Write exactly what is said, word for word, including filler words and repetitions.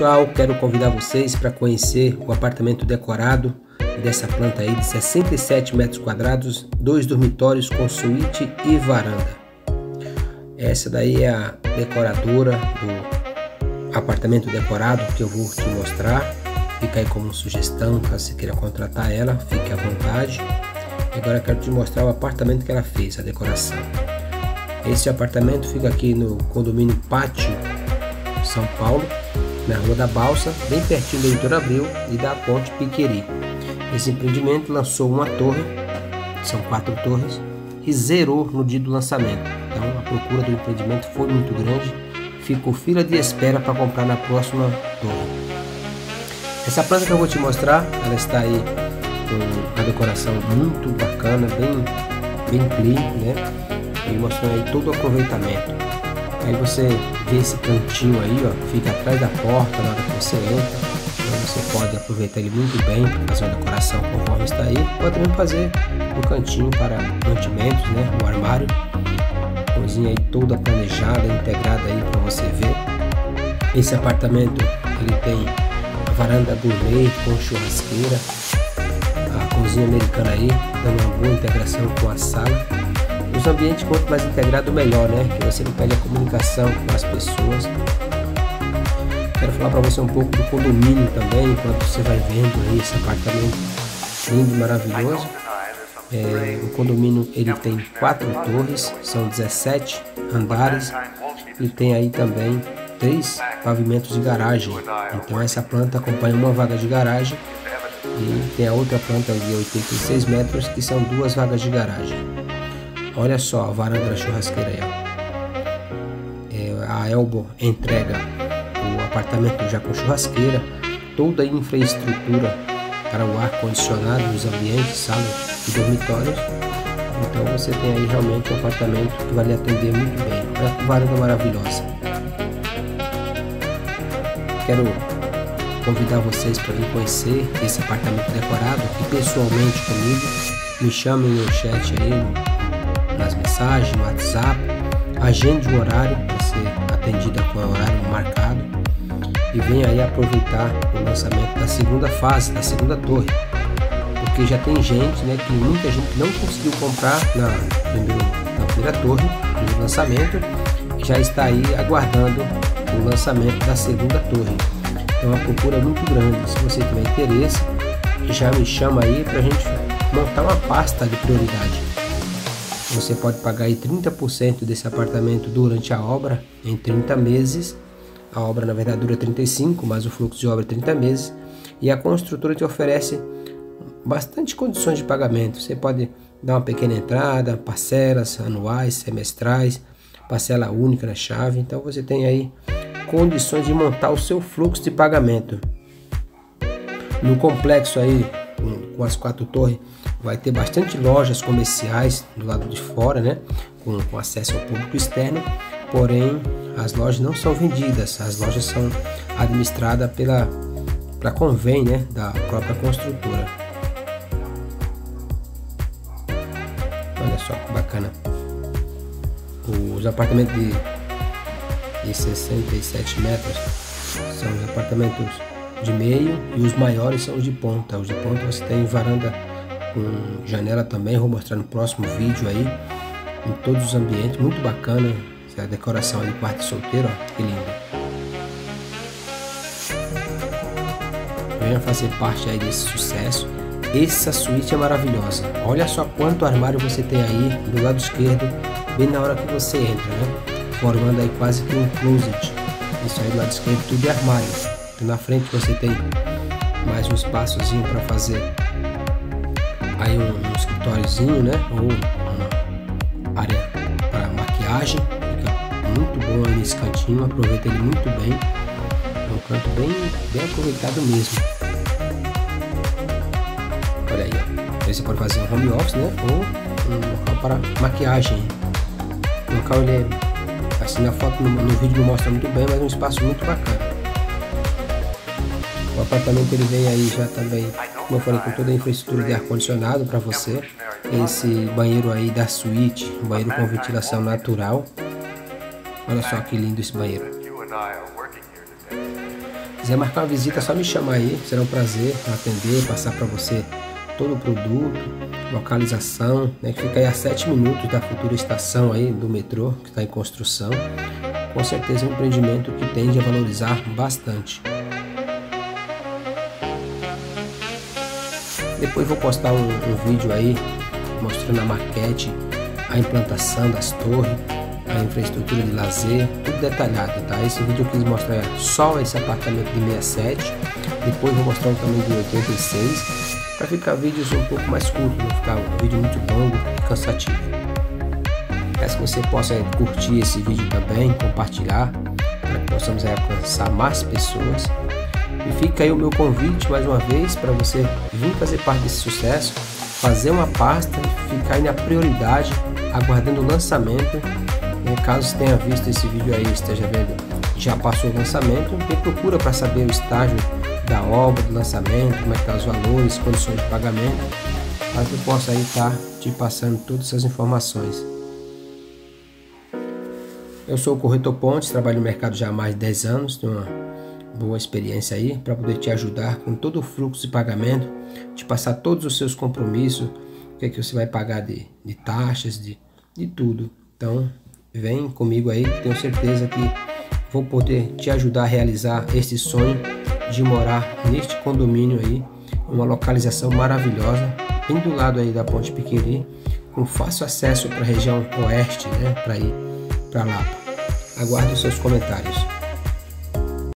pessoal, quero convidar vocês para conhecer o apartamento decorado dessa planta aí de sessenta e sete metros quadrados, dois dormitórios com suíte e varanda. Essa daí é a decoradora do apartamento decorado que eu vou te mostrar. Fica aí como sugestão, caso você queira contratar ela, fique à vontade. Agora eu quero te mostrar o apartamento que ela fez, a decoração. Esse apartamento fica aqui no condomínio Patteo São Paulo, na Rua da Balsa, bem pertinho da Doutora Abril e da Ponte Piquiri. Esse empreendimento lançou uma torre, são quatro torres, e zerou no dia do lançamento. Então a procura do empreendimento foi muito grande, ficou fila de espera para comprar na próxima torre. Essa planta que eu vou te mostrar, ela está aí com a decoração muito bacana, bem, bem clean, né? E mostrando aí todo o aproveitamento. Aí você vê esse cantinho aí, ó, fica atrás da porta, na hora que você entra. Você pode aproveitar ele muito bem para fazer uma decoração conforme está aí. Pode também fazer um cantinho para mantimentos, né? Um armário, cozinha aí toda planejada, integrada aí para você ver. Esse apartamento ele tem a varanda gourmet com churrasqueira, a cozinha americana aí dando uma boa integração com a sala. Os ambientes quanto mais integrado melhor, né? Que você não perde a comunicação com as pessoas. Quero falar para você um pouco do condomínio também, enquanto você vai vendo aí esse apartamento lindo e maravilhoso. É, o condomínio ele tem quatro torres, são dezessete andares e tem aí também três pavimentos de garagem. Então essa planta acompanha uma vaga de garagem e tem a outra planta de oitenta e seis metros que são duas vagas de garagem. Olha só a varanda da churrasqueira aí. Ó. É, a Helbor entrega o apartamento já com churrasqueira, toda a infraestrutura para o ar-condicionado nos ambientes, sala e dormitórios. Então você tem aí realmente um apartamento que vai lhe atender muito bem. Olha que varanda maravilhosa. Quero convidar vocês para vir conhecer esse apartamento decorado e pessoalmente comigo. Me chamem no chat aí, nas mensagens, no WhatsApp. Agende um horário para ser atendida com o horário marcado. E venha aí aproveitar o lançamento da segunda fase, da segunda torre, porque já tem gente, né, que muita gente não conseguiu comprar na, na primeira torre, no lançamento, e já está aí aguardando o lançamento da segunda torre. Então a procura é muito grande. Se você tiver interesse, já me chama aí para a gente montar uma pasta de prioridade. Você pode pagar aí trinta por cento desse apartamento durante a obra, em trinta meses. A obra na verdade dura trinta e cinco, mas o fluxo de obra é trinta meses, e a construtora te oferece bastante condições de pagamento. Você pode dar uma pequena entrada, parcelas anuais, semestrais, parcela única na chave. Então você tem aí condições de montar o seu fluxo de pagamento. No complexo aí, com as quatro torres, vai ter bastante lojas comerciais do lado de fora, né? Com, com acesso ao público externo. Porém, as lojas não são vendidas, as lojas são administradas pela, pela convém, né, da própria construtora. Olha só que bacana. Os apartamentos de, de sessenta e sete metros são os apartamentos de meio e os maiores são os de ponta. Os de ponta você tem varanda com janela também, vou mostrar no próximo vídeo aí, em todos os ambientes, muito bacana. A decoração de quarto solteiro, ó, que linda. Venha fazer parte aí desse sucesso. Essa suíte é maravilhosa. Olha só quanto armário você tem aí do lado esquerdo, bem na hora que você entra, né? Formando aí quase que um closet. Isso aí do lado esquerdo tudo é armário. Então, na frente você tem mais um espaçozinho para fazer aí um, um escritóriozinho, né? Ou uma área para maquiagem. Muito bom nesse cantinho, aproveita ele muito bem, é um canto bem, bem aproveitado mesmo. Olha aí, ó. Aí você pode fazer um home office, né, ou um local para maquiagem. O local ele é, assim na foto, no, no vídeo não mostra muito bem, mas é um espaço muito bacana. O apartamento ele vem aí já também, como eu falei, com toda a infraestrutura de ar-condicionado para você. Esse banheiro aí da suíte, um banheiro com ventilação natural. Olha só que lindo esse banheiro. quiser marcar uma visita, é só me chamar aí. Será um prazer atender, passar para você todo o produto, localização, né, que fica aí a sete minutos da futura estação aí do metrô, que está em construção. Com certeza é um empreendimento que tende a valorizar bastante. Depois vou postar um, um vídeo aí mostrando a maquete, a implantação das torres, a infraestrutura de lazer, tudo detalhado, tá? Esse vídeo eu quis mostrar só esse apartamento de sessenta e sete, depois vou mostrar o tamanho de oitenta e seis, para ficar vídeos um pouco mais curtos, não ficar um vídeo muito longo e cansativo. Peço que você possa curtir esse vídeo também, compartilhar, para que possamos alcançar mais pessoas. E fica aí o meu convite mais uma vez para você vir fazer parte desse sucesso, fazer uma pasta e ficar aí na prioridade, aguardando o lançamento. Caso tenha visto esse vídeo aí, esteja vendo, já passou o lançamento, me procura para saber o estágio da obra, do lançamento, como é que tá os valores, condições de pagamento, para que eu possa aí estar te passando todas essas informações. Eu sou o corretor Pontes, trabalho no mercado já há mais de dez anos, tenho uma boa experiência aí para poder te ajudar com todo o fluxo de pagamento, te passar todos os seus compromissos, o que é que você vai pagar de, de taxas, de, de tudo. Então, vem comigo aí, tenho certeza que vou poder te ajudar a realizar este sonho de morar neste condomínio aí, uma localização maravilhosa, bem do lado aí da ponte Piquiri, com fácil acesso para a região oeste, né, para ir para Lapa. Aguardo os seus comentários.